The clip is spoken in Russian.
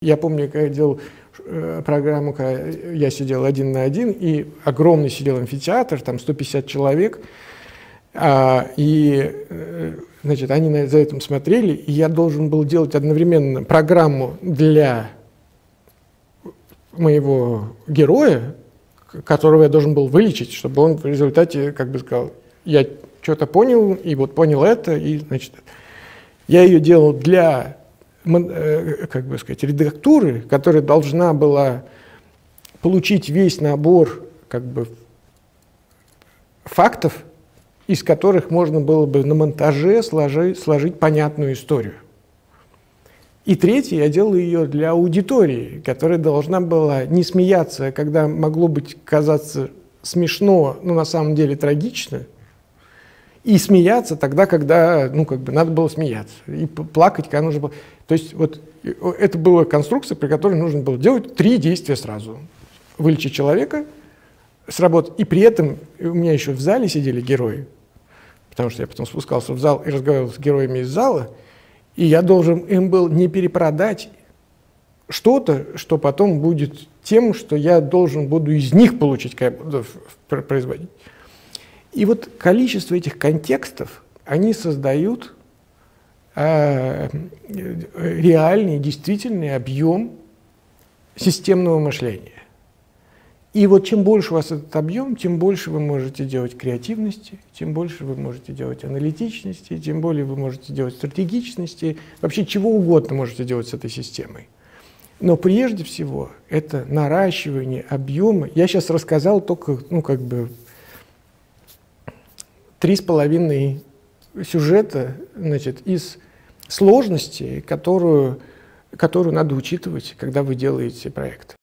Я помню, когда я делал программу, когда я сидел 1 на 1, и огромный сидел амфитеатр, там 150 человек, и значит, они за этим смотрели, и я должен был делать одновременно программу для моего героя, которого я должен был вылечить, чтобы он в результате как бы сказал, я что-то понял, и вот понял это, и значит, я ее делал для... как бы сказать, редактуры, которая должна была получить весь набор как бы фактов, из которых можно было бы на монтаже сложить понятную историю. И третье, я делал ее для аудитории, которая должна была не смеяться, когда могло быть казаться смешно, но на самом деле трагично, и смеяться тогда, когда, ну, как бы, надо было смеяться, и плакать, когда нужно было. То есть вот это была конструкция, при которой нужно было делать 3 действия сразу. Вылечить человека, сработать. И при этом у меня еще в зале сидели герои, потому что я потом спускался в зал и разговаривал с героями из зала, и я должен им был не перепродать что-то, что потом будет тем, что я должен буду из них получить, когда буду производить. И вот количество этих контекстов, они создают реальный, действительный объем системного мышления. И вот чем больше у вас этот объем, тем больше вы можете делать креативности, тем больше вы можете делать аналитичности, тем более вы можете делать стратегичности, вообще чего угодно можете делать с этой системой. Но прежде всего это наращивание объема. Я сейчас рассказал только, ну, как бы, 3,5 сюжета, значит, из сложности, которую надо учитывать, когда вы делаете проект.